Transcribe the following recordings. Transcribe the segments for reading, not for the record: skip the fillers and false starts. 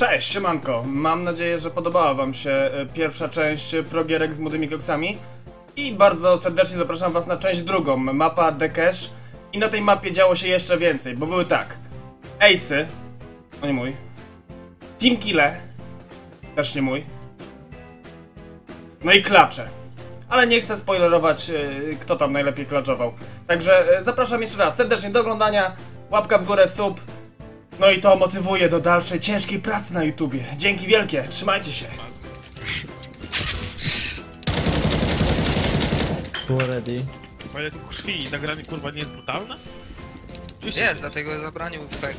Cześć, siemanko. Mam nadzieję, że podobała wam się pierwsza część progierek z młodymi koksami. I bardzo serdecznie zapraszam was na część drugą, mapa de_cache. I na tej mapie działo się jeszcze więcej, bo były tak: Ace'y, no nie mój. Team kille, też nie mój. No i klacze. Ale nie chcę spoilerować, kto tam najlepiej klaczował. Także zapraszam jeszcze raz serdecznie do oglądania. Łapka w górę, sub. No i to motywuje do dalszej ciężkiej pracy na YouTubie. Dzięki wielkie, trzymajcie się. Ready. Ale krwi i nagranie kurwa nie jest brutalne? Jest, dlatego zabranił tak.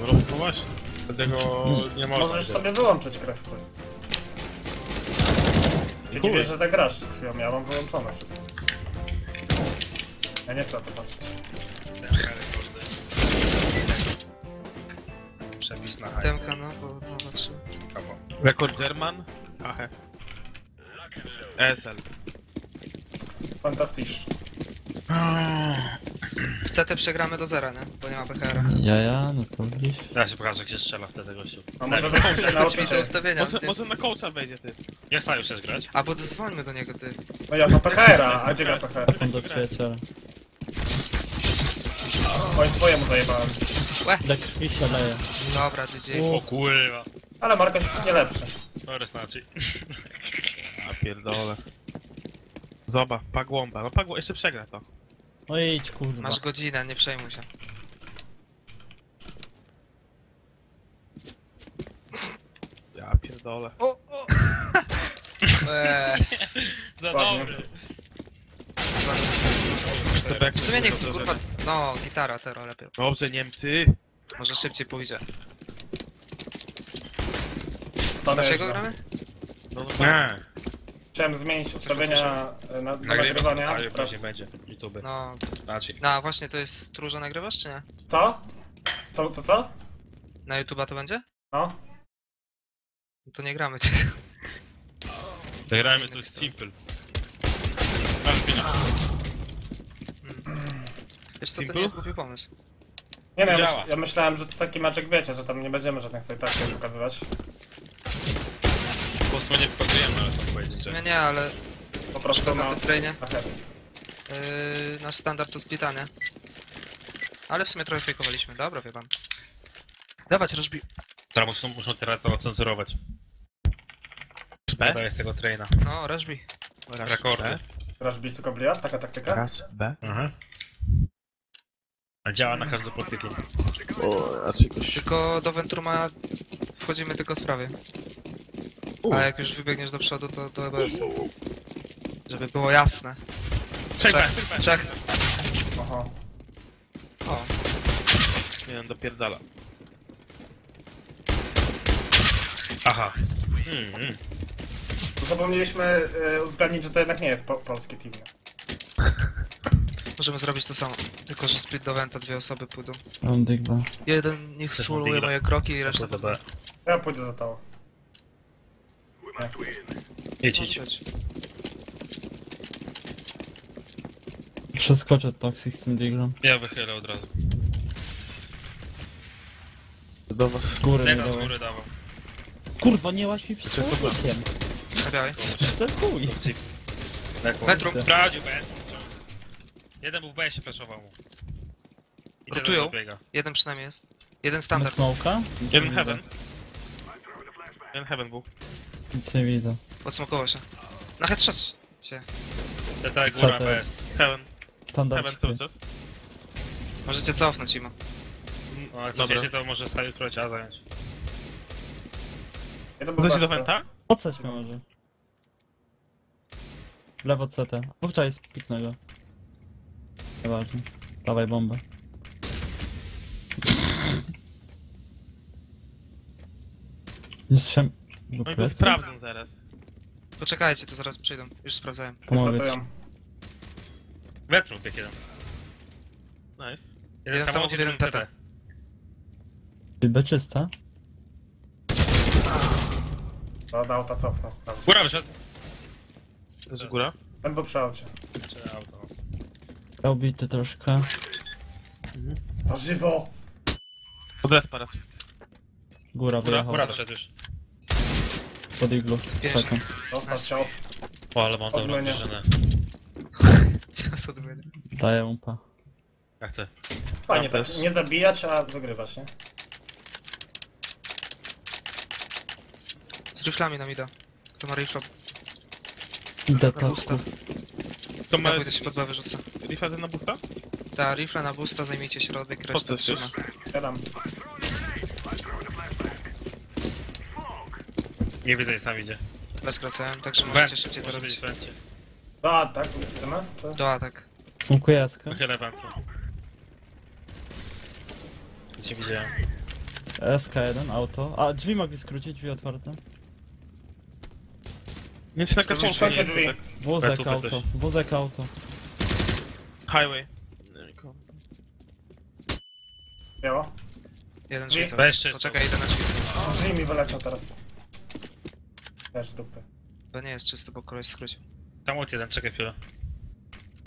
No właśnie, dlatego nie można. Możesz sobie wyłączyć krew. Cię dziwię, że tak grasz z krwią, ja mam wyłączone wszystko. Ja nie chcę na to patrzeć. Przepis na hajs. No, bo zobaczymy. Rekord German? Aha. ESL. Fantastycz. W CT przegramy do zera, nie? Bo nie ma PHR-a. Ja, no to gdzieś. Ja się pokażę, jak się strzela w CT gościu. A może na kołcza może na kołcza wejdzie, ty. Nie chcę już grać. A bo dzwońmy do niego, ty. No ja za PHR-a, a gdzie gra PHR? Do przyjaciela. Oj, swojemu zajebałem. Do krwi się leje. Dobra, ty dzień. O kurwa. Ale Marko się nie lepszy. Dobra, znaczy. A pierdolę. Zobacz, pagłąba. No pagłąba, jeszcze przegra to. No idź kurwa. Masz godzinę, nie przejmuj się. Ja pierdolę. O. Za dobry. W sumie niech kurwa... No, gitara teraz lepiej. Dobrze, Niemcy. Może szybciej pójdzie. Dlaczego gramy? No nie. Chciałem zmienić ustawienia nagrywania. Teraz nie będzie YouTube. No, znaczy. No właśnie, to jest stróża nagrywasz czy nie? Co? Co? Na YouTube'a to będzie? No. No to nie gramy tego. Zagrajmy to jest simple. Wiesz co, to nie jest głupi pomysł. Nie no, ja myślałem, że to taki maczek wiecie, że tam nie będziemy żadnych tutaj taktyk pokazywać. Po prostu nie pokazujemy, ale co powiedzieć, że... Nie, ale... Po prostu na tym trainie. Nasz standard to splitanie. Ale w sumie trochę fejkowaliśmy, dobra, wie pan. Dawać, rozbij... Teraz muszą teraz to ocenzurować. B? To jest tego traina. No, rozbij. Rekordy. Rozbij tylko bliat, taka taktyka? Raz, B. Mhm. A działa na każdym podcytlu. Tylko do Ventruma wchodzimy tylko z prawej. A jak już wybiegniesz do przodu, to do EBS. Żeby było jasne. Czek. Aha. O. Nie wiem, dopierdala. Aha. Zapomnieliśmy uwzględnić, że to jednak nie jest polski team. Możemy zrobić to samo, tylko że split do Venta, dwie osoby pójdą. Jeden niech swalluje moje kroki i reszta do B. Ja pójdę za to. Idź. Przeskoczę toxic z tym diglem. Ja wychylę od razu. Do was z góry nie dawał. Kurwa, nie łaś mi przed człowiekiem. Przestakuj. Metrum sprawdził B. Jeden był w B, się flashował mu. Rotują, jeden przynajmniej jest. Jeden standard. Smoka? Jeden heaven. Jeden heaven był. Nic nie widzę. Podsmakował się. Na headshot cię. Tak, góra PS. Heaven. Standard. Heaven cały czas. Możecie cofnąć ima. No jak chcecie to może sobie spróbować A zająć. Chcecie do Venta? Odsać mnie może. W lewo CT. Wówczas jest piknego. Nieważne. Dawaj bombę. Nie słyszałem. No i to sprawdzą zaraz. Poczekajcie, to zaraz przyjdą. Już sprawdzałem. Pomogę. Wetru bieg jeden. Nice. Jeden samochód, jeden TT. B czysta. To do auta cofnę. Góra wyszedł. To jest góra? Ten był przy aucie. Obity troszkę. To żywo! Od raz parę. Góra wyjechał. Góra doszedł już. Pod iglu. Czekam. Dostał cios. O, ale mam dobrą wyżynę. Cios odmienia. Daję umpa. Ja chcę. Fajnie tak, nie zabijać, a wygrywasz, nie? Z riflami nam idę. Kto ma rifla? Idę tak. To ma... Ja pójdę się pod dwa wyrzucę. Rifla na busta? Ta rifla na busta, zajmijcie środek, resztę trzyma. Ja dam. Nie widzę, sam idzie. Rozkracałem, także możecie szybciej to robić. Do atak, ma? Do atak. Dziękuję, Jaska. Pochylę wam tu. Gdzie widziałem? SK1, auto. A, drzwi mogli skrócić, drzwi otwarte. Nic na kaczynce nie drzwi. Wózek, auto. Wózek, auto. Highway. Biało? Jeden drzwi. Poczekaj, idę na drzwi. Drzwi mi wyleciał teraz. Też z dupy. To nie jest czysto, bo koleś skrócił. Tam od jeden, czekaj chwilę.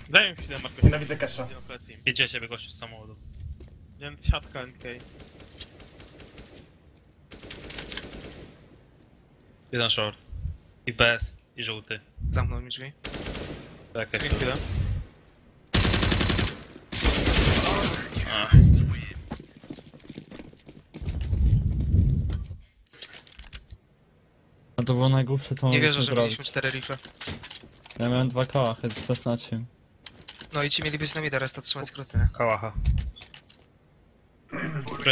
Daj mi chwilę, Marko. Nienawidzę kasza. Jedzie się, gościu z samochodu. Więc siatka NK. Jeden short. I BS. I żółty. Zamknął mi drzwi. Czekaj chwilę. A to było najgłupsze, co nie wierzę, że mieliśmy 4 rifle. Ja miałem 2 kałachy, zaznaczyłem. No i ci mieli być na mida, reszta trzymać skróty, nie? Kałacha.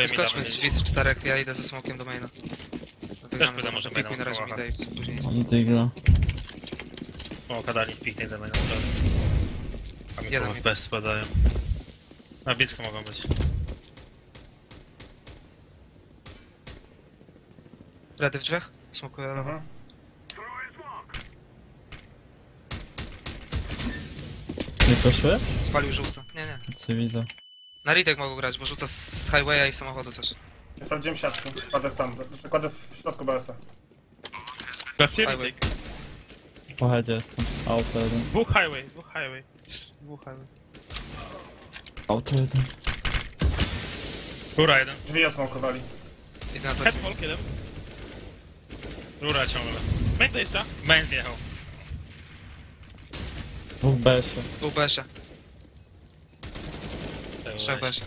Skoczmy z drzwi z czterech, ja idę ze smokiem do maina. Wygramy tam, może piknij na razie mida i później... Mam digla. O, kadali, piknij do maina. Jeden mi bez spadają. Na blisko mogą być. Rady w drzwiach? Smokuję lewo. Nie poszły? Spalił żółto. Nie, nie. Co widzę. Na ritek mogą grać, bo rzuca z highwaya i samochodu też. Ja sprawdziłem siatkę. Kładę tam. Kładę w środku BS-a. Highway. Po headzie jestem. Auto jeden. Dwóch highway. Auto jeden. Góra jeden. Drzwi osmokowali. Idę na to. Headwalk jeden. Rura ciągle. Main to jest ta? Main wjechał. Dwóch besze. Trzech besze.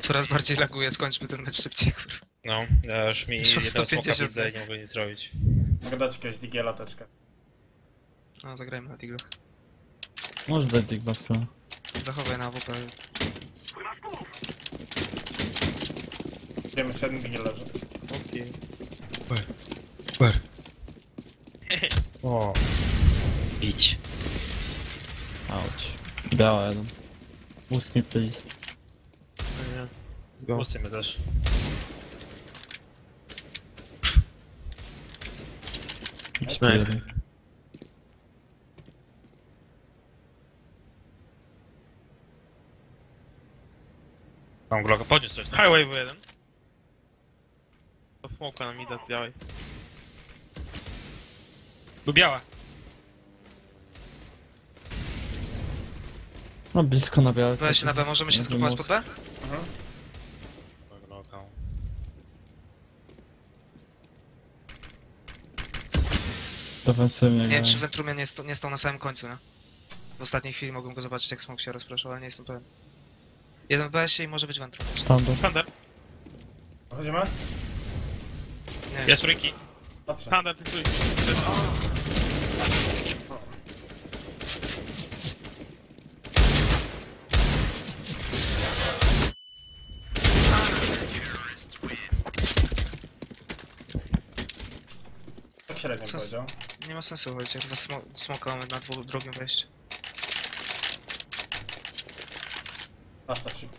Coraz bardziej laguje, skończmy ten mecz szybciej, kurwa. No, ja już mi jeden smoka widzę i nie mogę nic zrobić. Mogę dać jakiegoś digiela teczkę. No, zagrajmy na diglu. Może dać dig buff'a. Zachowaj na AWP. Wiemy, że jeden digel leży. Okej. Super. O. Idź. Ouch. Biała jeden. Boost me please. Nie. Boosty mnie też. Śmiech. Mam Glocka, podniósł coś tam. Highway był jeden. To smoka nam idę z białej. Był biała. No blisko na białej. Weź na B, możemy się skupować pod B? Mhm. Mam Glocka. Defensywnie. Nie wiem, czy Ventrumia nie stał na samym końcu, nie? W ostatniej chwili mogłem go zobaczyć, jak smok się rozpraszał, ale nie jestem pewien. Jeden w BS-ie i może być wędrów. Standard. Chodzimy? Nie. Jest trójki. Standard i trójki. Tak średnio powiedział. Nie ma sensu chodzić, jak smoka mamy na drugim wejściu. Pasta szybko.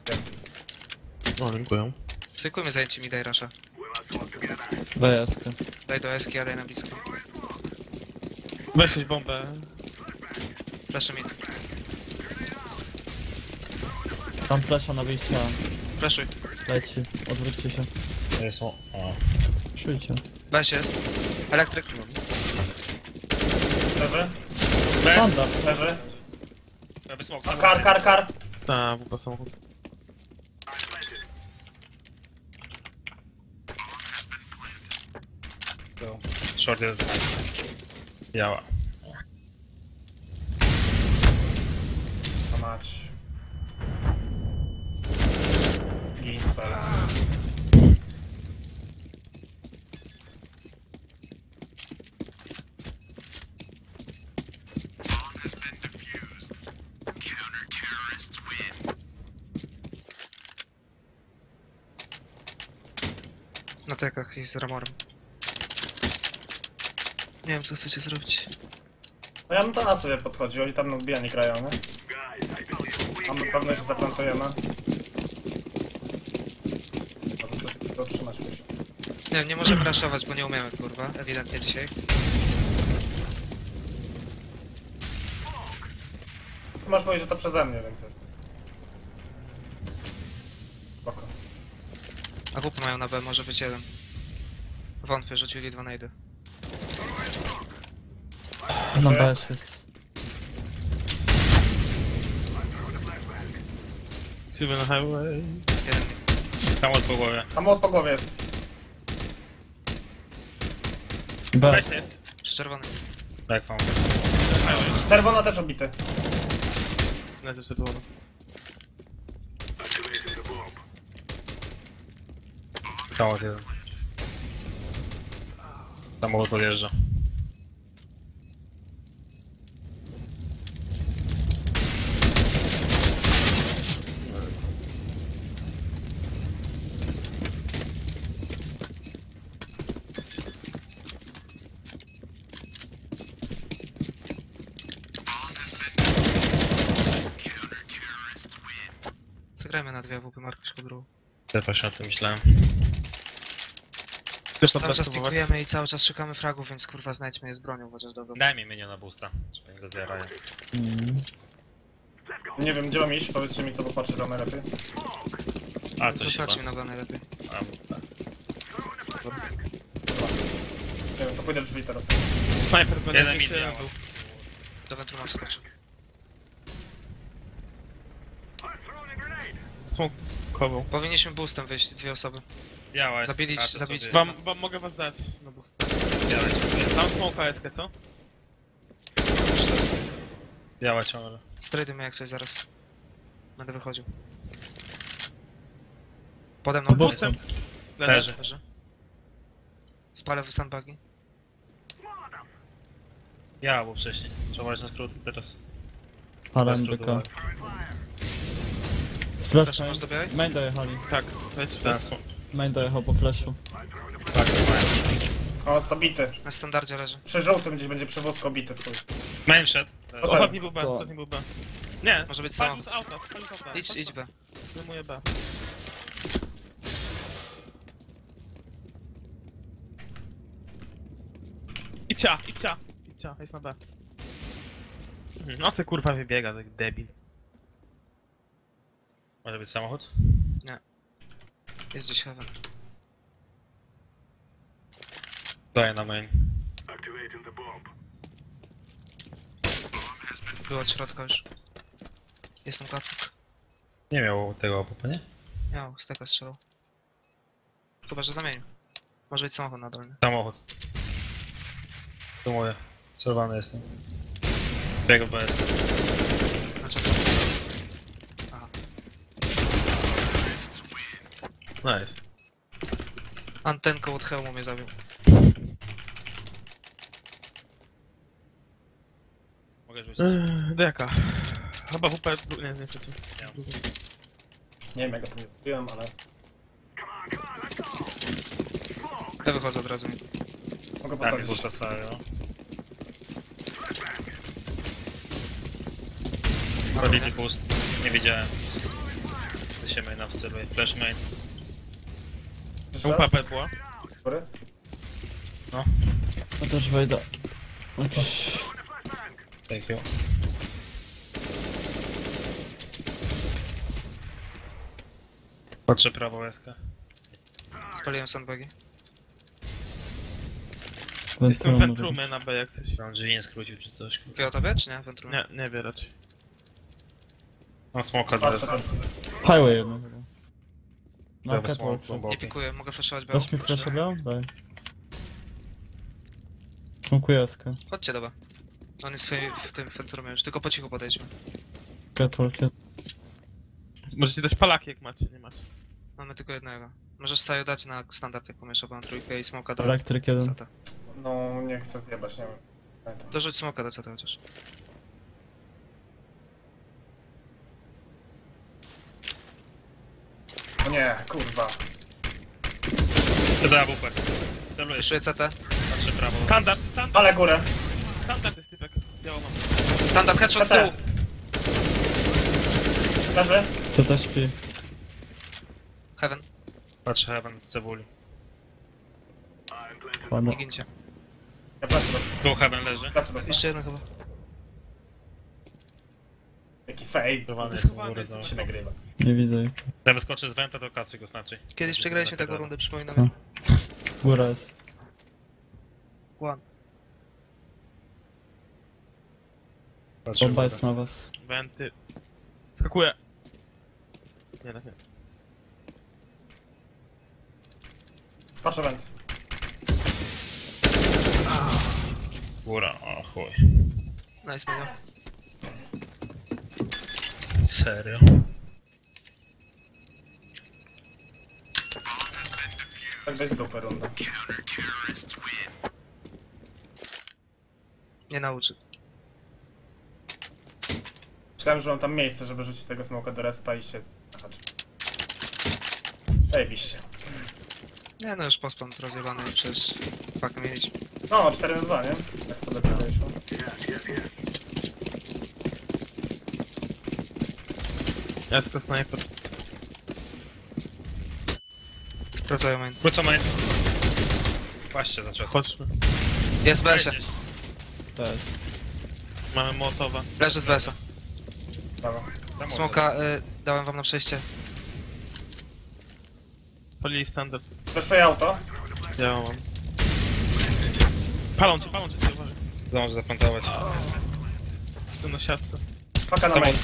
No, dziękuję. Sykujmy zajęcie mi, daj rasza. Daj Eskę. Daj do Eski, a daj na blisko. Weź coś bombę. Flaszę mi. Tam flasza na wyjście. Flaszuj. Leci, odwróćcie się. Jest o. Czujcie. Weź jest. Elektryk. Leży. sonda. Leży. Kar. Ta, WP samochód. Short jeden. Biała. Mać. Na tekach i z ramorem. Nie wiem co chcecie zrobić. No ja bym do nas sobie podchodził, oni tam na odbijanie grają, nie? Mamy pewność, że zaplantujemy. Może coś to otrzymać. Nie możemy raszować, bo nie umiemy kurwa, ewidentnie dzisiaj. Ty masz mówić, że to przeze mnie, więc... Spoko. A głupy mają na B, może być jeden. Wątpię, rzucili dwa najdy. Na B jest. Siwy na highway. Tam od po głowie jest. B. Czy czerwony? Tak, mam. Czerwona też obity. Lecę sobie dłono. Tam od jeden. Samolot podjeżdża. Gramy na dwie AWP markę drugą. Ja właśnie o tym myślałem. Cały czas pikujemy i cały czas szukamy fragów, więc kurwa znajdźmy je z bronią chociaż dobrą. Daj mi miniona boosta, żeby go zjarają. Nie wiem, gdzie mam iść? Powiedzcie mi co popatrzę tam najlepiej. A coś chyba. Mi na B najlepiej. A, tak. Nie wiem, to pójdę w drzwi teraz. Snajper będzie mi był. Do wentru mam wskoczy. Smokową. Powinniśmy boostem wyjść, dwie osoby. Biała jest. Zabilić. Wam mogę was dać na boost. Tam smoka jest, co? Biała ciągle. Strajdymy jak coś zaraz. Będę wychodził. Pode mną boostem. Leży. Spalę w sandbagi. Ja, bo wcześniej. Trzeba brać na skróty teraz. Palę tylko. Flash masz do białej? Main dojechali. Tak, flash. Main dojechał po flashu. Tak, main. O, zabity. Na standardzie leży. Przy żółtym gdzieś będzie przewózko obity twój. Main szedł. Ostatni był B, ostatni był B. Nie, może być samochód. Idź B. Zajmuję B. I cia, jest na B. No se kurwa wybiega, tak debil. Może być samochód? Nie. Jest gdzieś heaven. Daję na main. Był od środka już. Jest tam kartnik. Nie miał tego AWP, nie? Miał, steka strzelał. Chyba, że zamienił. Może być samochód na dolny. Samochód. To moje. Serwany jestem. Biegł BS. Nice. Antenką od hełmu mnie zabił. Mogę rzucić. Deka. Chyba WP... Nie, niestety. Nie wiem jak go tam nie zrobiłem, ale... Ja wychodzę od razu. Mogę postawić. Puszcza sobie, no. Robili boost. Nie wiedziałem. Się main obserwuje. Flash main. UPP była? No. No też wejdę. Okay. Thank you. Patrzę prawo łezkę. Spaliłem sandbagi. Jestem wędrumę na B jak coś. Tam drzwi nie skrócił czy coś. Kupię o tobie czy nie? Wędrumę? Nie, nie wie raczej. No smoka teraz. Highway jedno chyba. No catwalk. Nie pikuję, mogę flashować B. Dasz mi flasha B? Daj. Smokuję jaskę. Chodźcie dobra. On jest w tym wędrumie już, tylko po cichu podejdźmy. Catwalk. Możecie dać palaki jak macie, nie macie. Mamy tylko jednego. Możesz sobie dać na standard jak pomiesz oban trójkę i smoka do elektryk jeden. CT. No nie chcę zjebać, nie wiem. Dorzuć smoka do CT chociaż. Nie, kurwa. Dobra, buffer. Jeszcze CT. Patrzę prawo. Standard. Ale górę. Standard jest typek. Biało mam. Standard headshot z tyłu. Leży. CT śpi. Heaven. Patrzę Heaven z cebuli. Nie gincie. Ja patrzę. Tu Heaven leży. Jeszcze jeden chyba. Taki fake, dowany jest w górę, znowu się nagrywa. Nie widzę ich. Ja wyskoczę z Venta, to kasuj go znaczy. Kiedyś przegraliśmy taką rundę, przypominam. Góra jest. One. Bomba jest na was. Venty. Skakuję. Nie, nie. Patrzę Vent. Góra, o chuj. Nice, mega. Serio? Tak bez dupy runda. Nie nauczy. Myślałem, że mam tam miejsce, żeby rzucić tego smoka do respa i się zahaczyć. Zajebiście. Nie no, już postąd rozjebany jest przecież. Fak mieliśmy. No, 4 na 2, nie? Tak sobie to wyszło. Jasko snajper. Wrócę main. Wrócę main. Patrzcie za czas. Chodźmy. Jest Bersa. Tak. Mamy Mołotowa. Leży z Bersa. Smoka dałem wam na przejście. Spalili standard. Weszłej auto. Ja mam. Palą cię, co uważaj. Zdążę zaplantować. Jestem na siatce. Paka na main.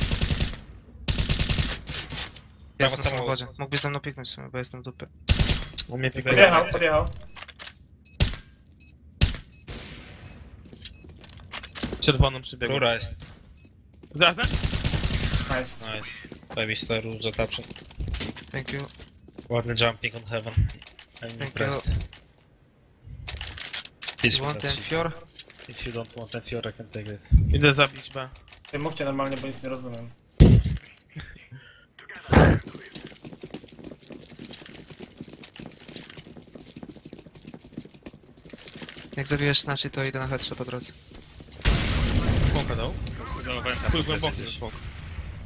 Ja jestem na samochodzie. Mógłbyś ze mną piknąć, bo jestem w dupie. Podjechał. Czerwoną przybiegł. Góra jest. Zaraz? Nice. Zajebiście ta róża tapsza. Thank you. Ładny jumping on heaven. I'm impressed. You want ten fior? If you don't want ten fior, I can take it. Idę zabić B. Ty mówcie normalnie, bo nic nie rozumiem. Jak zabijesz znaczy, to idę na headshot od razu. Smoka dał? Pójdź głęboki już.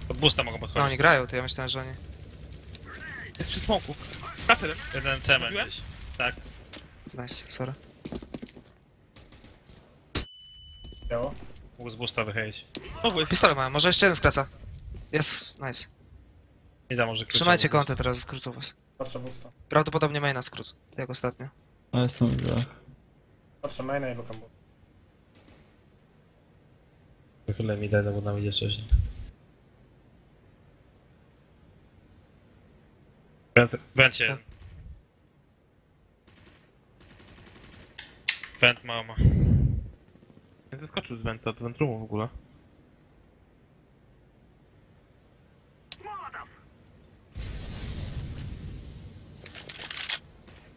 Od busta mogą podchodzić. No oni grają, to ja myślałem, że oni... Jest przy smoku. Kater! Jeden cement. Tak. Nice, sorry. Działo? Mógł z busta wychylić. Pistolet mam, może jeszcze jeden skraca. Jest, nice. Nie da, może trzymajcie kątę teraz, skrócą was. Patrzę busta. Prawdopodobnie maina skrócą, jak ostatnio. No jestem w grach. Patrzę maina i bokam busta. Wychylę mi daj, bo nam idzie wcześniej. Będzie. Vent mama. Nie zeskoczył z Venta, od Ventrumu w ogóle.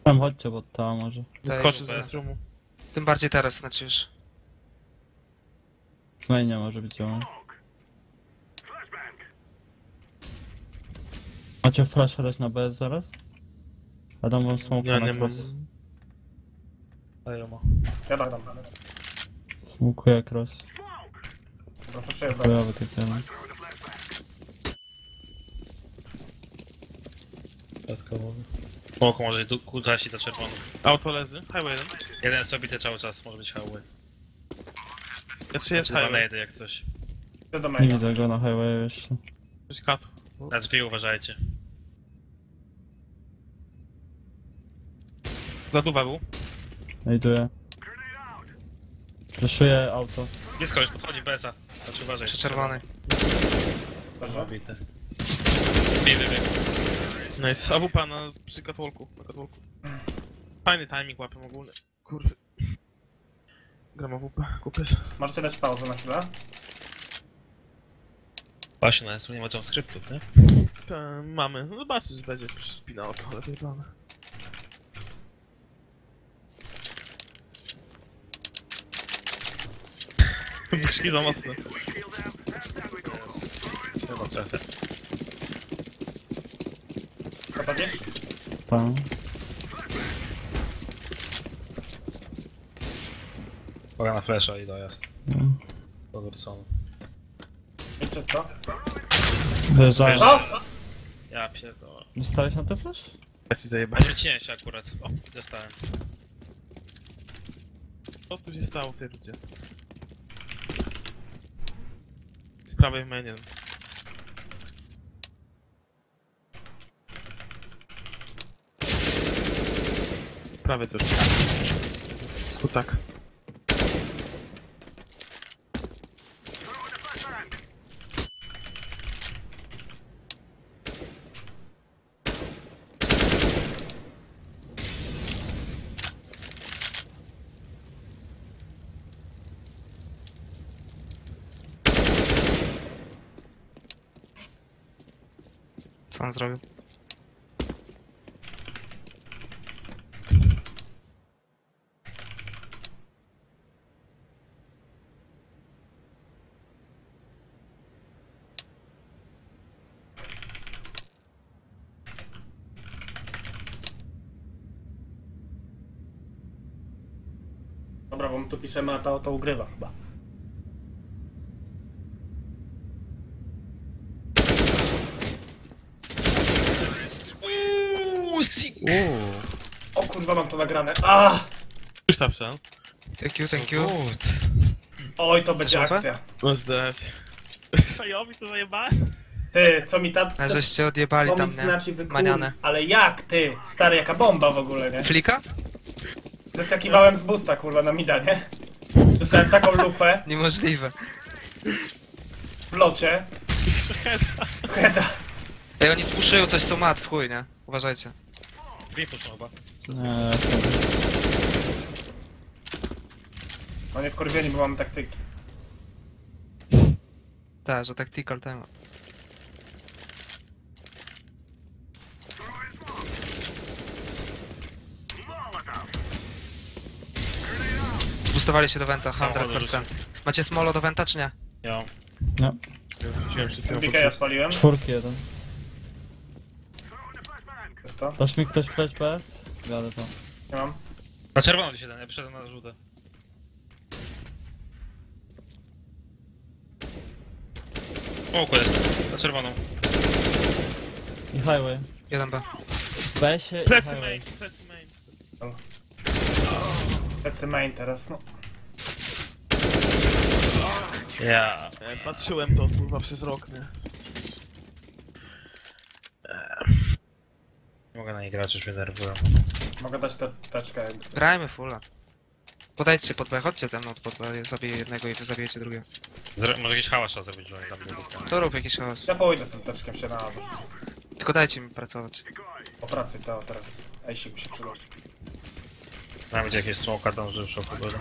Tam chodźcie, bo tam może. Zeskoczył z Ventrumu. Tym bardziej teraz, znaczy już. No i nie może być on. Macie flasha dać na BS zaraz? A dam wam smoka. Ja nie mam. Daję ma. Ja dam. Smokuję cross. Proszę bardzo. Ja wytypiam. Dodatkowo. Smok może gasi za czerwoną. Auto leży. Highway 1. Jeden sobie te cały czas może być highway. Jeszcze jest highway. Jedę jak coś. Nie widzę go na highway jeszcze. Coś kat. Na drzwi uważajcie. Zaduwa był. Najduję. Flaszuję auto. Jest koleś, podchodzi BS-a. Znaczy uważaj. Czerwony. Zabity. Nice. AWP na przy katwolku. Fajny timing łapem ogólny. Kurwy. Gram AWP, kupys. Możecie dać pauzę na chwilę? Właśnie, na nie ma tam skryptów, nie? Mamy. No zobaczcie, że będzie spinało to, lepiej plany. Puszki za mocne. Chyba trafę. Zapadniesz? Tam. Poga na flesza i dojazd. Powrócony. Jest czysto? Wyjeżdżają. Ja pierdolę. Dostałeś na ten flash? Ja ci zajebałem. Rzuciłem się akurat. O, dostałem. Co tu się stało w tej ludzie? Z prawej w mainie. Prawie to już. Skucak. Co on zrobił? Dobra, bo my tu piszemy, a to ugrywa chyba. O kurwa, mam to nagrane. Ah! Już tam są. Thank you, thank you. Oj, to będzie akcja. Możesz dać. Fajowi to zajebałem? Ty, co mi tam... A żeście odjebali tam, manianę. Ale jak ty? Stary, jaka bomba w ogóle, nie? Flika? Zeskakiwałem z busta, kurwa, na mida, nie? Dostałem taką lufę. Niemożliwe. W locie. Heda. Ej, oni spuszyją coś, co mat w chuj, nie? Uważajcie. Dwie puszczą chyba. No nie wkurwieni, bo mamy taktyki. Tak, że tactical temat. Zbustowali się do Venta, 100%. Macie smolo do Venta, czy nie? Ja. No. MBK ja spaliłem. 4-1. Dasz mi ktoś flash PS? Gadę to. Nie mam. Na czerwono gdzieś jeden, ja przyszedłem na żółte. O, kurde jest. Na czerwoną. I highway. 1B. Weź się. Plecy main, plecy main. Plecy main teraz, no. Ja. Patrzyłem to kurwa przez rok, nie? Nie mogę na nie grać, już mnie nerwują. Mogę dać teczkę jakby. Grajmy fulla. Podajcie pod B, chodźcie ze mną pod B, zabiję jednego i wy zabijecie drugiego. Może jakiś hałas trzeba zrobić, bo oni tam byli. To rób jakiś hałas. Ja pójdę z tym teczkiem się na wyrzucę. Tylko dajcie mi pracować. Popracuj to teraz, ejsik mi się przyda. Mam gdzie jakieś smoka dąży już opogodę.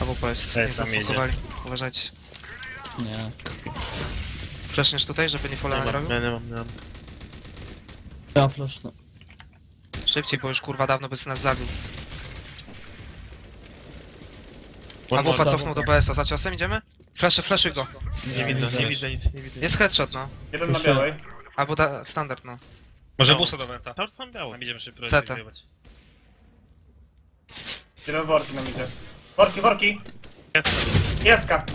Albo PS, nie zasmokowali, uważajcie. Nie. Przeszniesz tutaj, żeby nie fulla nie robił? Nie, nie mam, nie mam. Ja flash, no. Szybciej, bo już kurwa dawno by się nas zabił. AWP cofnął do BS-a, za ciosem idziemy? Flashy go. Nie widzę nic, nie widzę. Jest headshot, no. Jeden na białej. Albo standard, no. Może busa do Venta. Tam są białe. Tam idziemy szybko rozgrywać. Jeden worki nam idzie. Worki! Jeska!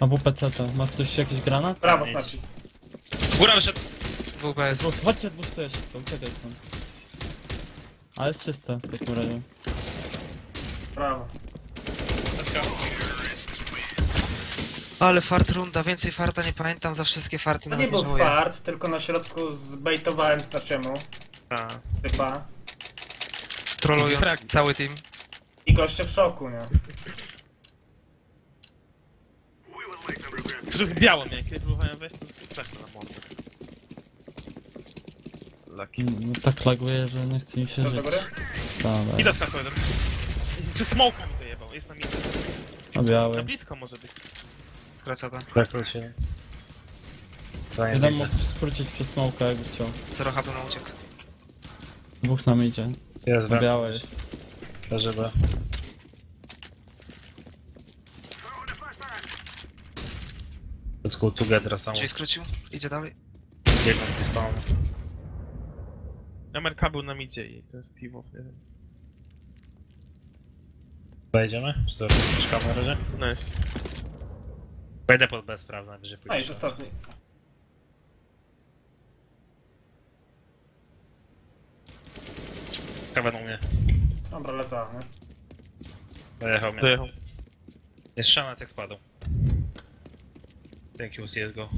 AWP CT, ma ktoś jakiś granat? Brawo, starczy. Góra wyszedł. Chodźcie, zbustujesz to, uciekaj stąd. Ale jest czyste w takim razie. Brawo. Ale fart runda, więcej farta nie pamiętam, za wszystkie farty nawet nie żałuję. To nie był fart, tylko na środku zbejtowałem starczemu. Typa. Trollując cały team. I goście w szoku, nie? To jest biało mnie, kiedy próbowałem wejść, to straszne na mordę. Laki. No, tak laguje, że nie chce mi się żyć. I do skakuje do mnie. Czy smoke mi dojebał, jest na midzie. A biały. Na blisko może być. Skracza tam. Tak, krócie. Jeden mógł skrócić przez smoke'a, jakby chciał. Zero HP na uciek. Dwóch nam idzie. Jest białe jest. Ta żywa. Let's go together samo. Czyli skrócił? Idzie dalej. Biegną gdzie spałem. MRK był na midzie i to jest T-Wolf. Pojedziemy? Zaraz na razie? Nice. Pojedę pod B, sprawdzę najwyżej pójdę. A, już ostatni. Kawę mnie. Dobra, lecę, nie? Dojechał mnie. Dojechał. Jest szanec jak spadł. Thank you, CSGO.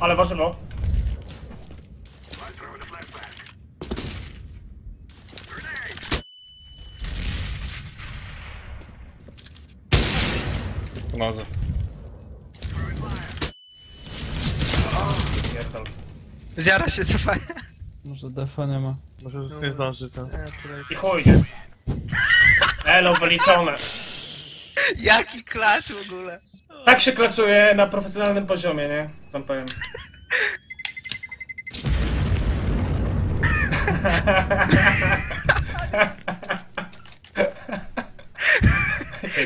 Ale warzywo. Noza. Zjara się cofaj. Może defa nie ma. Może no, nie zdąży tam. I chuj. Elo, wyliczone. Jaki klacz w ogóle. Tak się klaczuje na profesjonalnym poziomie, nie? Tam powiem.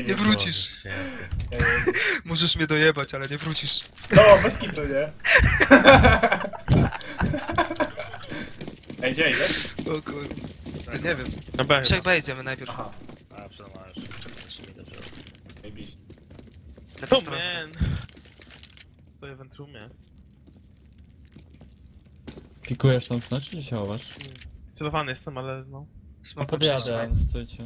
Nie wrócisz. Możesz mnie dojebać, ale nie wrócisz. No, bez kitu, nie? Ej, gdzie idziesz? O kurde. Nie wiem. No, trzech B idziemy najpierw. Aha. A, przełamasz. Oh man! Stoję w entrumie. Pikujesz tam znaczy, czy się chowasz? Stylowany jestem, ale no... No podjadę, stójcie.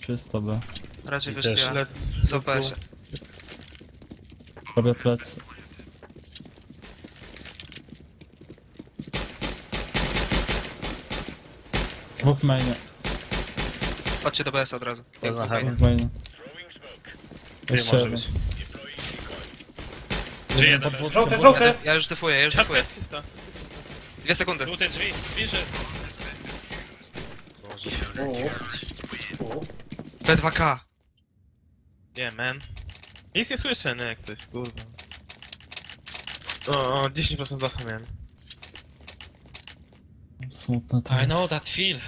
Czysto B. Raczej wyszli, ale zobaczę. Robię plec. Dwóch mainie. Patrzcie do BS od razu. Fajnie. Jeszcze jeden. Żółty, żółty! Ja już defuję, Dwie sekundy. Żółte drzwi, bliżej. P2K. Yeah, man. Nic nie słyszę, nie jak coś, kurwa. O, 10% losa miałem. Smutna to jest. I know that feel.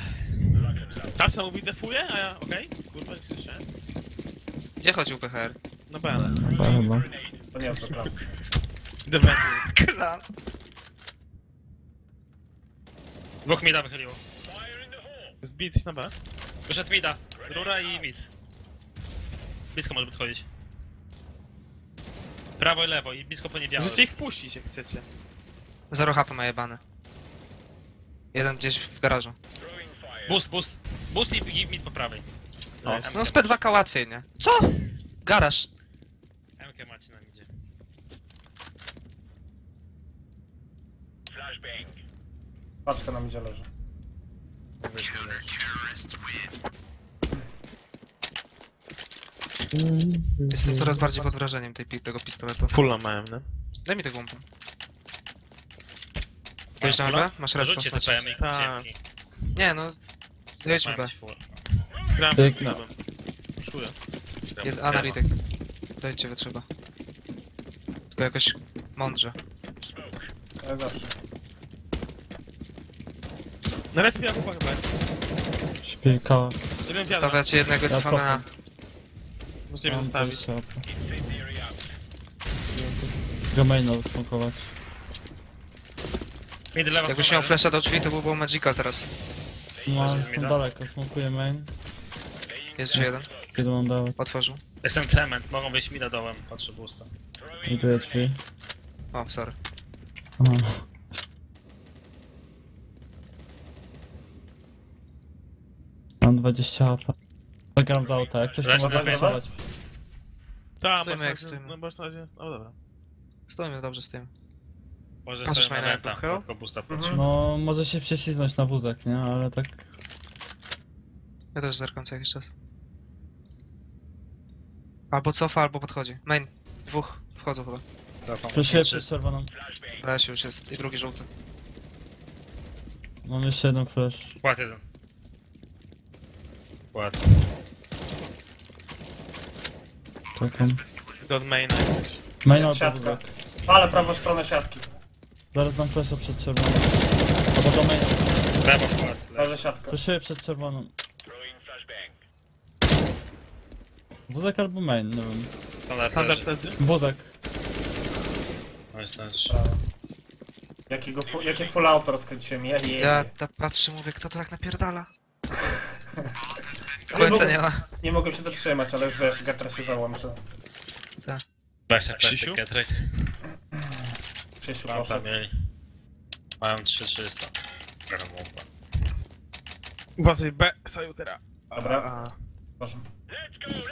Tarsa mówi defuje, a ja okej, kurwa nie słyszę. Gdzie chodził PHR? No B. No. To nie jest to klan. Dobra. Klan. Dwóch mida wychyliło. Jest bit, coś na B. Wyszedł mida, rura i mid. Blisko może podchodzić. Prawo i lewo i blisko po niebiałe. Możecie ich puścić jak chcecie. Zero HP ma jebane. Jeden gdzieś w garażu. Boost i mid po prawej. No z P2K łatwiej, nie? Co? Garaż. MK macie na midzie. Paczka na midzie leży. Jestem coraz bardziej pod wrażeniem tego pistoletu. Fulla mają, nie? Daj mi tę gumpę. Dojeżdżam chyba? Masz raz postać. Nie no, jedźmy B. Gram w no. Jest analityk. Dajcie wytrzeba. Tylko jakoś mądrze. Ja zawsze. Na respie ja chyba jest. Śpilkała. Zostawiacie jednego i cofamy na... Musimy zostawić. Gomaina zasmokować. Jakbyś miał flesza do drzwi, to byłby magical teraz. No, jestem daleko, smokuję main. Jest drzwi jeden. Kiedy mam dałek? Otworzył. Jestem cement, mogą być mida dołem, patrzę busta. Widuję drzwi. O, sorry. Mam 20 HP. Zagram z auta, jak coś to można wyszalać. Tak, masz na razie. No dobra. Stoimy dobrze z tym. Może sobie na meta, tylko busta proszę. No, może się prześliznąć na wózek, nie? Ale tak... Ja też zerkam co jakiś czas. Albo cofa, albo podchodzi. Main. Dwóch. Wchodzą chyba. Proszę przez czerwoną. Flash już jest. I drugi żółty. Mam jeszcze jeden flash. Płat jeden. Płat. Czekam. God maina jesteś. Maina jest siatka. Ale prawą stronę siatki. Zaraz dam flasha przed czerwoną. Albo do maina. Lewo płat. Lewo siatka. Proszę przed czerwoną. Wózek albo main, nie wiem. Standard tezy? Wózek. Jakie full auto rozkręciłem, ja tak patrzę, mówię, kto to tak napierdala? Końca nie ma. Nie mogłem się zatrzymać, ale już wiesz, gatra się załączył. Tak. Właśnie plastik gatrate. Krzysiu poszedł. Mają 3300. Uważaj B, Saju teraz. Dobra. Proszę.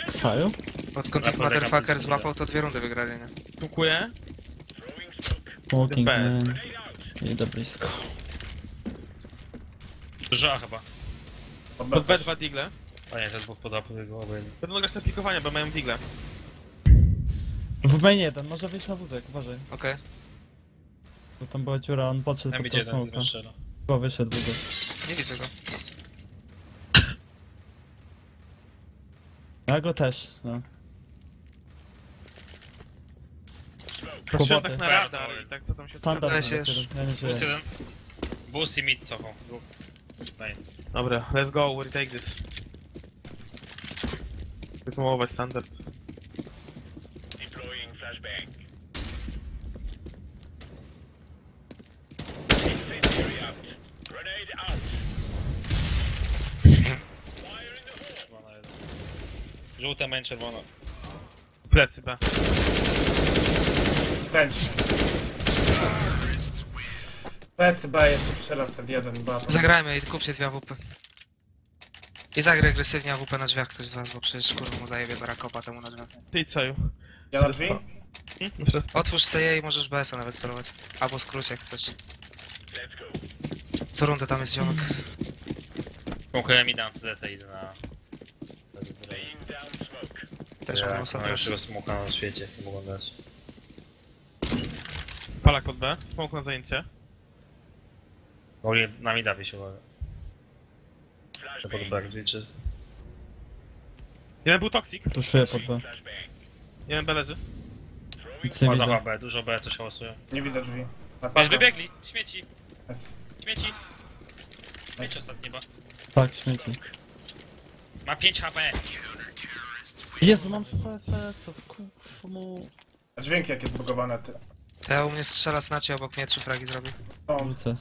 Saju? Odkąd ich motherfucker złapał, to dwie rundy wygrali, nie? Dziękuję. Walking man. Idę blisko. Ża chyba. Pod B2 digle. A nie, ten dwóch podał pod jego obejmie. Będą grać na pikowanie, bo mają digle. W main jeden, może wyjść na wózek, uważaj. Okej. Bo tam była dziura, on podszedł pod tą smoka. Chyba wyszedł wózek. Nie widzę go. Ja go też, no. Patrzyłem tak na radar i tak co tam się... Standard się Boost jeden. Boost i mid cofą. Dobra, let's go, we'll take this. Zmołować standard. Deploying flashbang. Incendiary out. Grenade out. Fire in the hole. Żółte, main, czerwono. Plecy B. PCB jeszcze przelaz ten jeden. Zagrajmy i kupcie dwie AWP. I zagraj agresywnie AWP na drzwiach ktoś z was, bo przecież kurwa mu zajebie zaraz kopa temu na drzwiach. Ty co? Ja na drzwi? Otwórz sobie i możesz BS-a nawet celować. Albo skróć jak chcesz. Co rundę tam jest ziomek. Okej, mi dam CT, idę na... Też kurwa ostatnio. Ja już rozsmuka na świecie, nie mogę dać. Palak pod B, smoke na zajęcie. Oli na mida wisi uwagę. Pod B, gdzie czyst. Jeden był toksik. Tuszuję pod B. Jeden B leży. Maza B, dużo B, co się łasuje. Nie widzę drzwi. Wiesz, wybiegli, śmieci. Yes. Śmieci. Śmieci ostatnie ba. Tak, śmieci. Ma 5 HP. Jezu, mam 100 FPS-ów, kurwa. A dźwięki jak jest bugowane, ty. To ja u mnie strzela znaczy obok mnie 3 fragi zrobił. O, wrócę.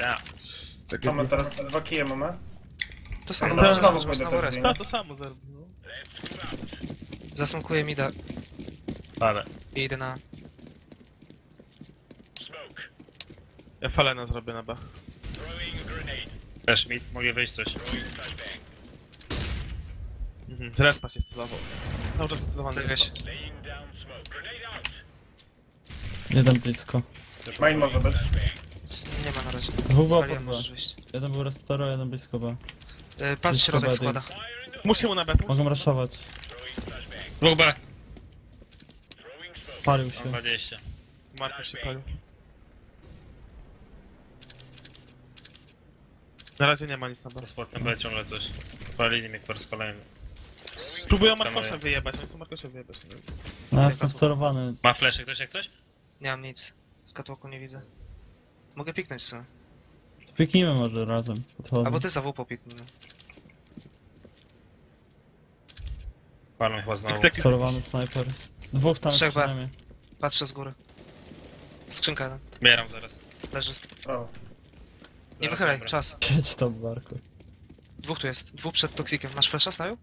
Ja. Co my teraz dwa kije mamy? To samo. No, to samo zaraz. Zasmukuję mida. Ale. I idę na... Ja falena zrobię na B. Też mid, mogę wejść coś. Zrespa się celował. Cały czas celowany. Jeden blisko. Main może być. Nie ma na razie. Dwóch było pod B. Jeden był restauro, jeden blisko B. Patrz środek składa. Muszę mu na B. Mogą raszować. Dwóch B. Palił się. 20. Marko się palił. Na razie nie ma nic na B. Sportem B ciągle coś. Palili mnie po raz kolejny. Spróbują Markosza wyjebać, oni chcą Markosza wyjebać. No, jestem wcelowany. Ma flesze ktoś jak coś? Nie mam nic. Z katłoku nie widzę. Mogę piknąć sobie. Piknijmy może razem. Podchodzę. Albo ty za WP piknij. Palą chyba znowu. Wcelowany snajper. Dwóch tam jest przynajmniej. Patrzę z góry. Skrzynka tam. Bieram zaraz. Leży. Brawo. Nie wychylaj, czas. Siedź tam, Marku. Dwóch tu jest. Dwóch przed toksikiem. Masz flasha, Snaju?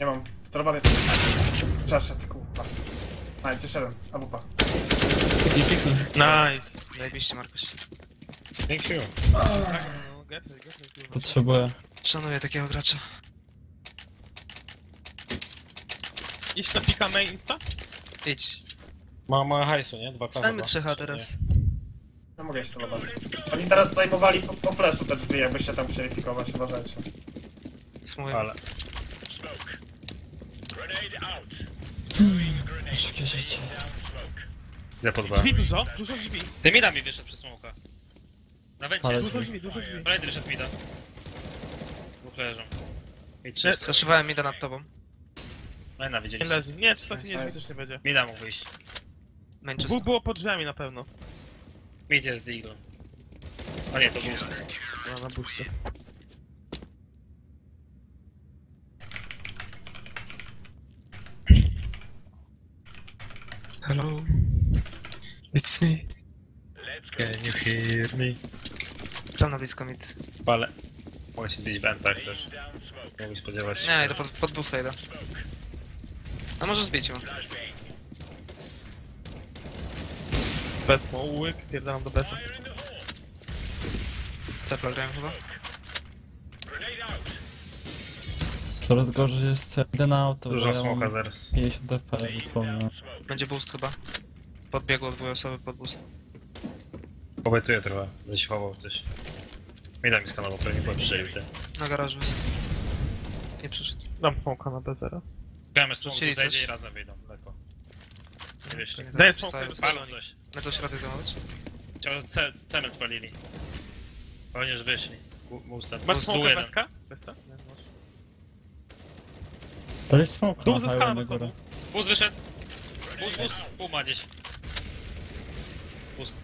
Nie mam. Wcelowany jest. Przeszedł, kurwa. Nice, jeszcze jeden. AWP. Nice. Zajebiście, Markuś. Thank you. Potrzebuję. Szanuję takiego gracza. Idź na pika main insta? Idź. Ma hajsu, nie? 2K. Stajmy 3H teraz. No mogę jeszcze nadać. Oni teraz zajmowali po flashu te drzwi, jakby się tam chcieli pikować, uważajcie. Smój. Ale. Szybkie życie. Ja podbałem. Drzwi dużo, dużo drzwi. Ty mida mi wyszedł przez smoka. Na węcie. Dużo drzwi, dużo drzwi. Kolejny wyszedł mida. Dwóch leżą. Straszywałem mida nad tobą. Mena widzieliście. Nie leży, nie, czy taki nie też nie będzie. Mida mógł wyjść. Bóg było pod drzwiami na pewno. Mid jest z Eagle. A nie, to boost. No, na boostie. Hello. It's me. Can you hear me? Tam na blisko mid. Palę. Mogę się zbić benta, jak chcesz. Mogę się spodziewać. Nie, idę pod boosta idę. A może zbić ją. Bez mołyk, pierdalam do besa. Cepla grają chyba. Coraz gorzej jest jeden auto. Dużo smoka zaraz. 50 FP, nie wspomnę. Będzie boost chyba. Podbiegło dwie osoby pod boost. Obejtuję trochę, będę się chował coś. Mi da mi skanował, pewnie byłem przejdę. Na garażu jest. Nie przyszedł. Dam smoka na B0. Czekajmy smoku, zejdzie i razem wyjdą, lekko. Nie wiesz, daję smoka, palą coś. Na to środek zamawiać? Cement spalili. Pewnie, że wyszli. Masz smoka weska? Weska? Nie, masz. To jest smok. Dół ze skanem z tobą. Bus wyszedł. Bus. Pół ma gdzieś. Bus.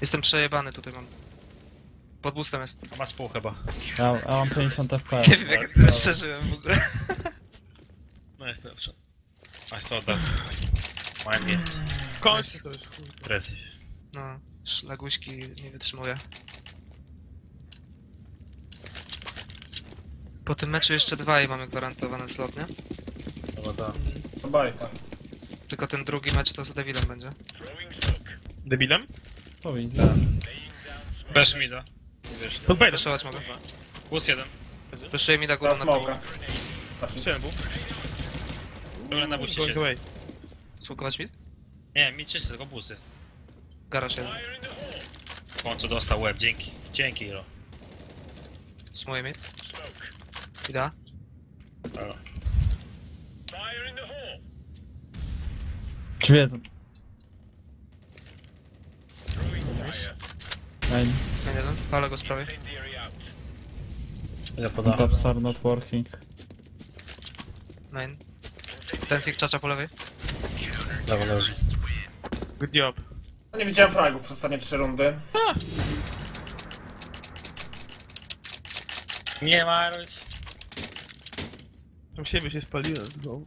Jestem przejebany, tutaj mam. Pod boostem jest. A ma spół chyba. Ja mam 50 FPS. Nie wiem jak to przeżyłem w ogóle. No jest lepsze. I saw that. Mine hit. Kość! Impressive. No, szlaguśki nie wytrzymuję. Po tym meczu jeszcze dwa i mamy gwarantowane slot, nie? Dobra, da. To bajka. Tylko ten drugi mecz to z Devilem będzie. Devilem? Powinien. Bez mida. Wyszować mogę. Plus jeden. Wyszuję mida górą na tołka. Patrzyłem bu. Dobra, na buście się. Smokować mid? Nie, mid czyste, tylko bus jest. Garaż jeden. W końcu dostał łeb, dzięki. Dzięki, ro. Smoje mid. Ida. Halo. Drzwi jeden. Main. Main jeden, palę go z prawej. Ja podam. Taps are not working. Main. Ten z ich czacza po lewej. Dobra, leży. Good job. No nie widziałem fragów przez ostatnie 3 rundy. Ah. Nie marudź. Tam siebie się spaliłem znowu.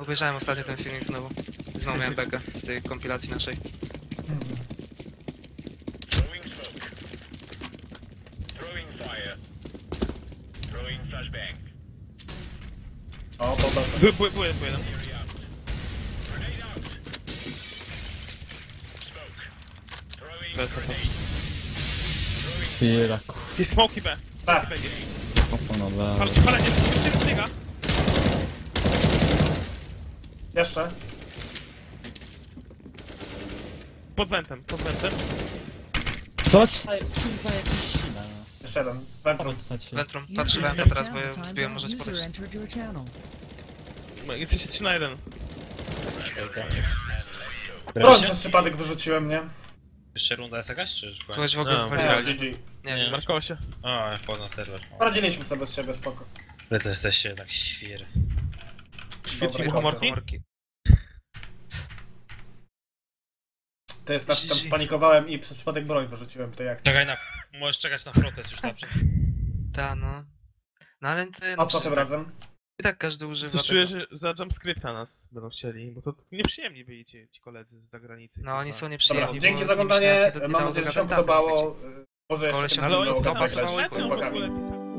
Obejrzałem ostatnio ten filmik znowu. Znowu miałem bekę z tej kompilacji naszej. O, był jeden. Jest smoki B. Tak. Palenie, jeszcze wybiega. Jeszcze. Pod wentem. Co? Jeszcze jeden. Wentrum. Patrzyłem to teraz, bo je zbiłem, możecie podejść. Jesteście 3-1. Proszę, przypadek wyrzuciłem, nie? Jeszcze runda jest jakaś, czy już kogoś w ogóle wywalili? Nie, markowało się. O, ja wpadł na serwer. Poradziliśmy sobie z siebie, spoko. Wy to jesteście jednak świry. Świetnie, komórki. To jest znaczy, tam spanikowałem i przez przypadek broń wyrzuciłem w tej akcji. Czekaj na... Możesz czekać na protest już dobrze. Ta no... No ale ty... A co tym razem? I tak każdy używa coś tego. Czuję, że za jumpscripta nas będą chcieli, bo to nieprzyjemni byli ci koledzy z zagranicy. No oni są nieprzyjemni. Dobra, dzięki za oglądanie, mam nadzieję, że się podobało. Może jeszcze się ale oni to z chłopakami.